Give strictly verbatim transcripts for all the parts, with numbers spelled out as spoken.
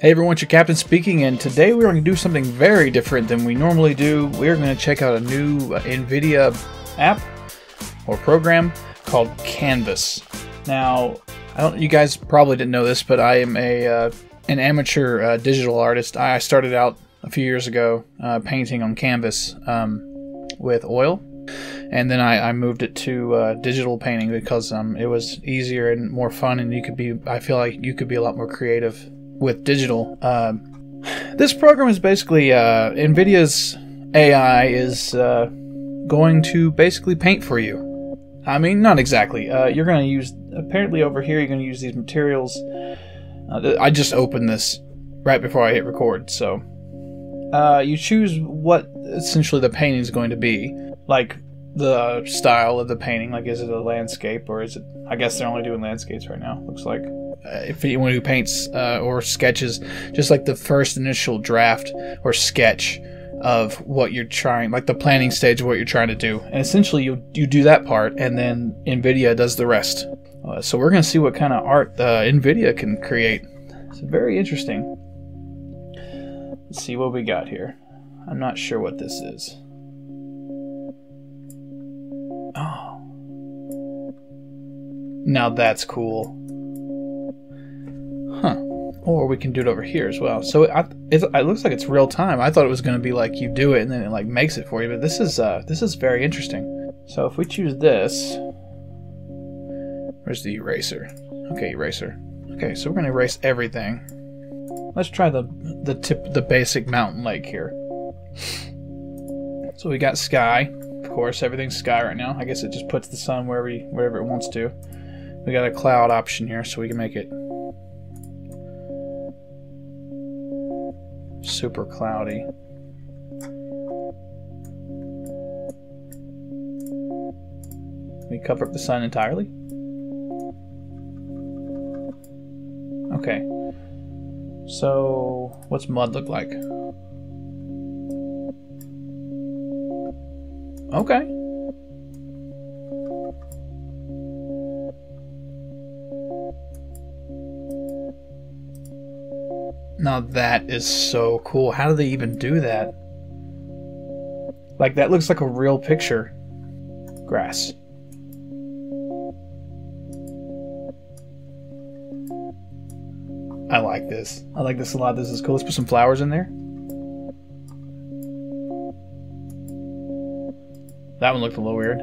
Hey everyone, it's your captain speaking, and today we're going to do something very different than we normally do. We're going to check out a new NVIDIA app or program called Canvas. Now, I don't, you guys probably didn't know this, but I am a uh, an amateur uh, digital artist. I started out a few years ago uh, painting on canvas um, with oil, and then I, I moved it to uh, digital painting because um, it was easier and more fun, and you could be. I feel like you could be a lot more creative with digital. Uh, this program is basically uh, NVIDIA's A I is uh, going to basically paint for you. I mean, not exactly. Uh, you're going to use, apparently over here, you're going to use these materials. Uh, I just opened this right before I hit record, so. Uh, you choose what essentially the painting is going to be, like the style of the painting, like is it a landscape or is it, I guess they're only doing landscapes right now, looks like. Uh, if anyone who paints uh, or sketches, just like the first initial draft or sketch of what you're trying, like the planning stage of what you're trying to do, and essentially you you do that part, and then NVIDIA does the rest. Uh, so we're going to see what kind of art uh, NVIDIA can create. It's very interesting. Let's see what we got here. I'm not sure what this is. Oh, now that's cool. Huh. Or we can do it over here as well. So it, it, it looks like it's real time. I thought it was going to be like you do it and then it like makes it for you. But this is uh, this is very interesting. So if we choose this, where's the eraser? Okay, eraser. Okay, so we're going to erase everything. Let's try the the tip, the basic mountain lake here. So we got sky. Of course, everything's sky right now. I guess it just puts the sun wherever you, wherever it wants to. We got a cloud option here, so we can make it super cloudy. We cover up the sun entirely. Okay. So, what's mud look like? Okay. Now that is so cool. How do they even do that? Like, that looks like a real picture. Grass. I like this. I like this a lot. This is cool. Let's put some flowers in there. That one looked a little weird.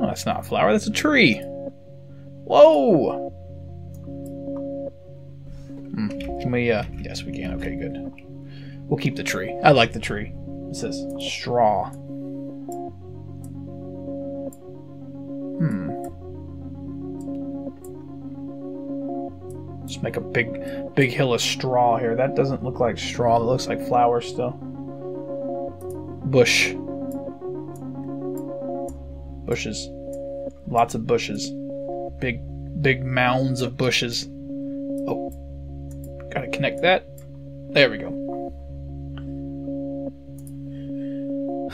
Oh, that's not a flower. That's a tree. Whoa! Can we, uh, yes we can, okay, good. We'll keep the tree. I like the tree. It says straw. Hmm. Just make a big, big hill of straw here. That doesn't look like straw, that looks like flowers still. Bush. Bushes. Lots of bushes. Big, big mounds of bushes. Oh. Gotta connect that. There we go.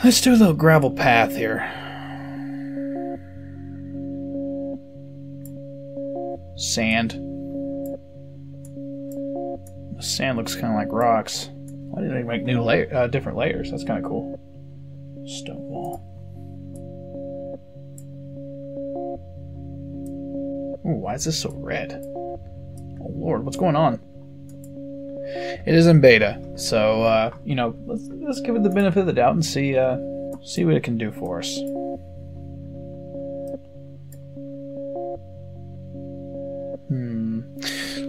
Let's do a little gravel path here. Sand. The sand looks kind of like rocks. Why did they make new layer, uh, different layers? That's kind of cool. Stone wall. Ooh, why is this so red? Oh Lord, what's going on? It is in beta, so uh, you know, let's, let's give it the benefit of the doubt and see uh, see what it can do for us. Hmm.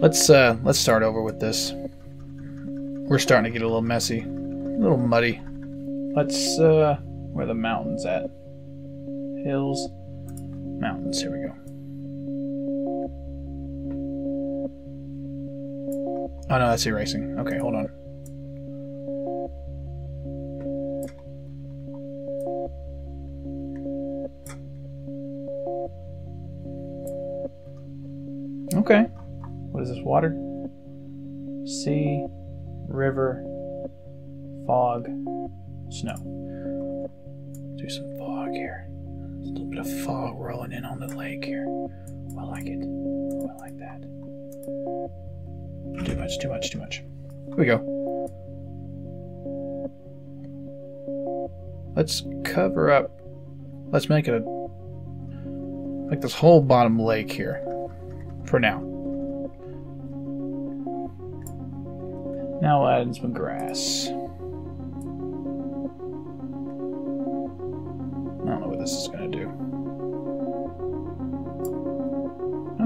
Let's uh, let's start over with this. We're starting to get a little messy, a little muddy. Let's uh, where are the mountains at? Hills, mountains. Here we go. Oh no, that's erasing. Okay, hold on. Okay. What is this? Water? Sea, river, fog, snow. Let's do some fog here. There's a little bit of fog rolling in on the lake here. I like it. I like that. Too much, too much, too much. Here we go. Let's cover up. Let's make it a, like this whole bottom lake here for now. Now we'll add in some grass. I don't know what this is going to do.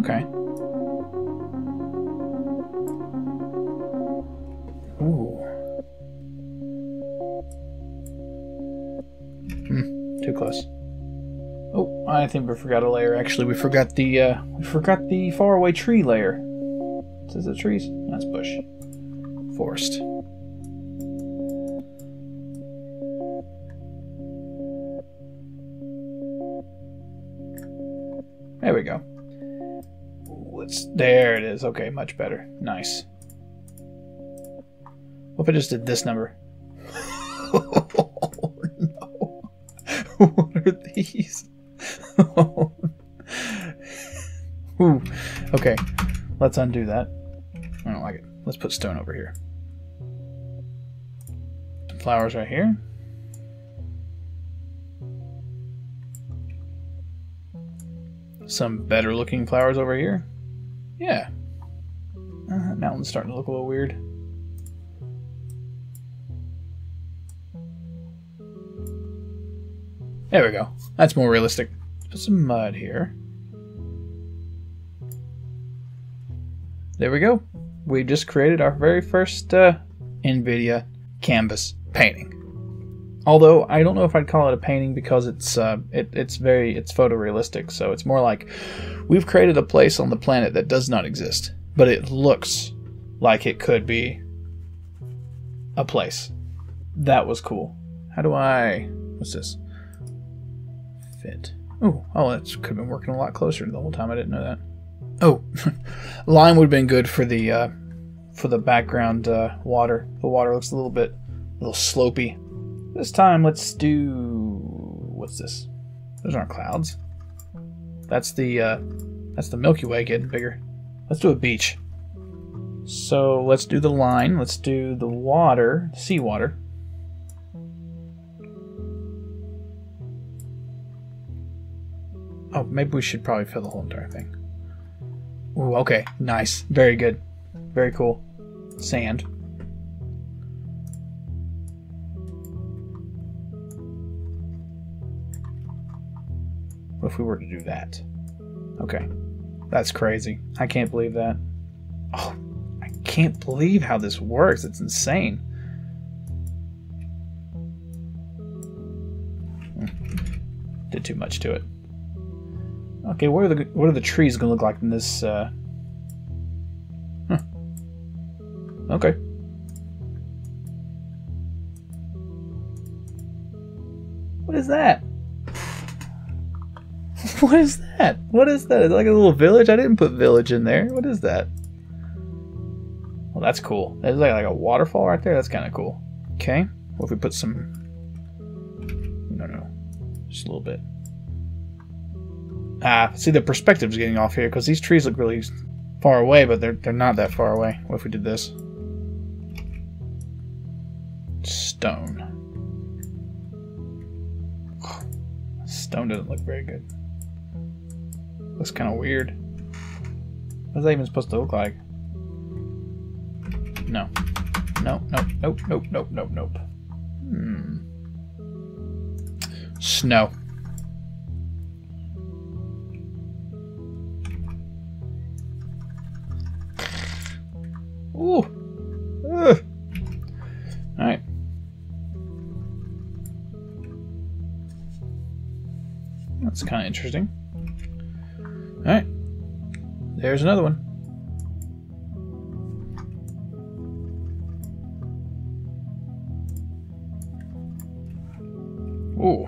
Okay. Too close. Oh, I think we forgot a layer. Actually, we forgot the uh, we forgot the faraway tree layer. Is this the trees? That's bush, forest. There we go. Let's. There it is. Okay, much better. Nice. What if I just did this number? What are these? Ooh. Okay, let's undo that. I don't like it. Let's put stone over here. Some flowers right here. Some better looking flowers over here. Yeah. Uh, that mountain's starting to look a little weird. There we go. That's more realistic. Put some mud here. There we go. We just created our very first uh, NVIDIA Canvas painting. Although I don't know if I'd call it a painting because it's uh, it, it's very it's photorealistic. So it's more like we've created a place on the planet that does not exist, but it looks like it could be a place. That was cool. How do I? What's this? Fit. Ooh, oh, that could have been working a lot closer the whole time. I didn't know that. Oh, lime would have been good for the uh, for the background uh, water. The water looks a little bit, a little slopey. This time, let's do what's this? Those aren't clouds. That's the uh, that's the Milky Way getting bigger. Let's do a beach. So let's do the line. Let's do the water, seawater. Oh, maybe we should probably fill the whole entire thing. Ooh, okay. Nice. Very good. Very cool. Sand. What if we were to do that? Okay. That's crazy. I can't believe that. Oh, I can't believe how this works. It's insane. Did too much to it. Okay, what are the what are the trees gonna look like in this? Uh... Huh. Okay. What is that? What is that? What is that? Is it like a little village? I didn't put village in there. What is that? Well, that's cool. There's like like a waterfall right there. That's kind of cool. Okay. What if we put some? No, no, just a little bit. Ah, see the perspective's getting off here because these trees look really far away, but they're they're not that far away. What if we did this? Stone. Stone doesn't look very good. Looks kind of weird. What's that even supposed to look like? No. No. Nope. Nope. Nope. Nope. Nope. Nope. Hmm. Snow. Ooh. Uh. Alright. That's kind of interesting. Alright. There's another one. Ooh.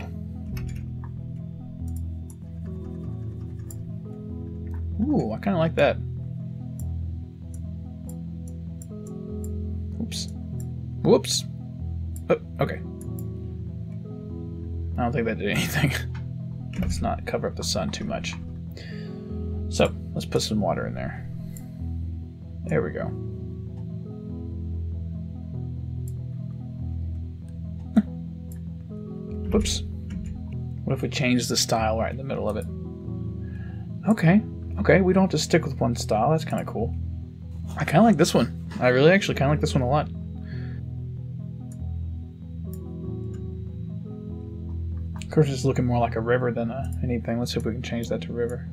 Ooh, I kind of like that. Whoops. Oh, okay. I don't think that did anything. Let's not cover up the sun too much. So, let's put some water in there. There we go. Whoops. What if we change the style right in the middle of it? Okay. Okay, we don't have to stick with one style. That's kind of cool. I kind of like this one. I really actually kind of like this one a lot. Of course, it's looking more like a river than a, anything. Let's see if we can change that to river.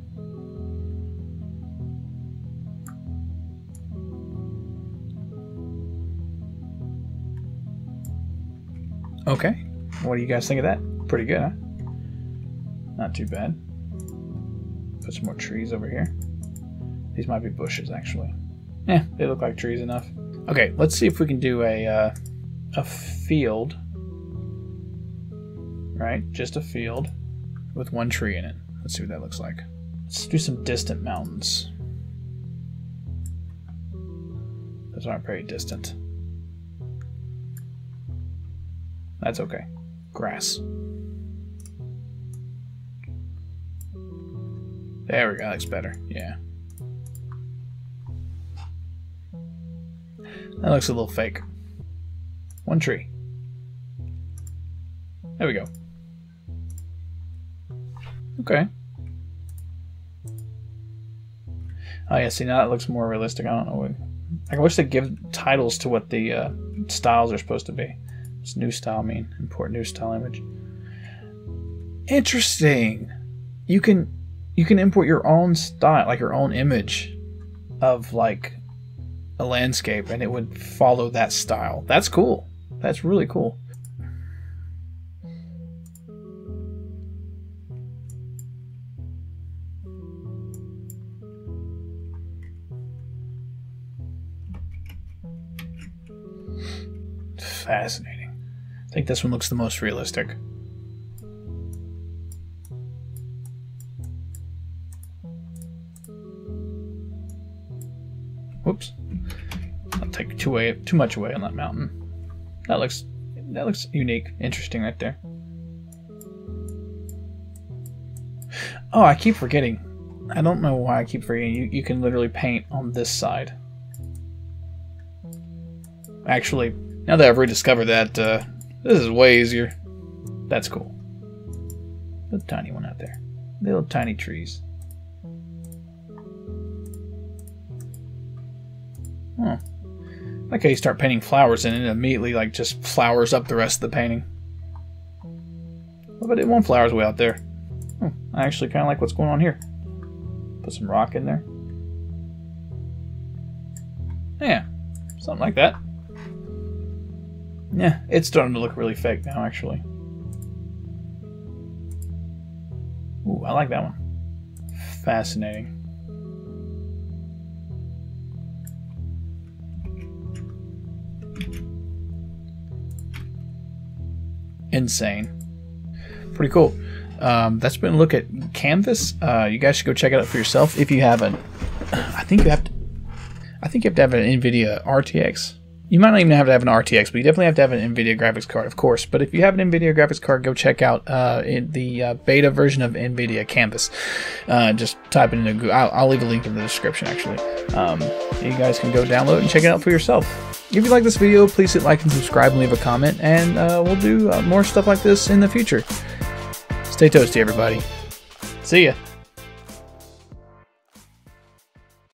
Okay. What do you guys think of that? Pretty good, huh? Not too bad. Put some more trees over here. These might be bushes, actually. Yeah, they look like trees enough. Okay, let's see if we can do a uh, a field. Right, just a field with one tree in it. Let's see what that looks like. Let's do some distant mountains. Those aren't very distant. That's okay. Grass. There we go, that's better, yeah. That looks a little fake. One tree. There we go. Okay. Oh yeah, see now that looks more realistic. I don't know what... I wish they'd give titles to what the uh, styles are supposed to be. What's new style mean? Import new style image. Interesting. You can you can import your own style, like your own image of like a landscape, and it would follow that style. That's cool. That's really cool. Fascinating. I think this one looks the most realistic. Whoops! I'll take too way too much away on that mountain. That looks that looks unique, interesting right there. Oh, I keep forgetting. I don't know why I keep forgetting. You you can literally paint on this side. Actually, now that I've rediscovered that. Uh, This is way easier. That's cool. Little tiny one out there. Little tiny trees. Huh. I like how you start painting flowers and it immediately like just flowers up the rest of the painting. But it won't flowers way out there. Huh. I actually kind of like what's going on here. Put some rock in there. Yeah, something like that. Yeah, it's starting to look really fake now, actually. Ooh, I like that one. Fascinating. Insane. Pretty cool. Um, that's been a look at Canvas. Uh, you guys should go check it out for yourself if you haven't. I think you have to. I think you have to have an NVIDIA R T X. You might not even have to have an R T X, but you definitely have to have an NVIDIA graphics card, of course. But if you have an NVIDIA graphics card, go check out uh, in the uh, beta version of NVIDIA Canvas. Uh, just type it into Google. I'll, I'll leave a link in the description, actually. Um, you guys can go download and check it out for yourself. If you like this video, please hit like and subscribe and leave a comment. And uh, we'll do uh, more stuff like this in the future. Stay toasty, everybody. See ya.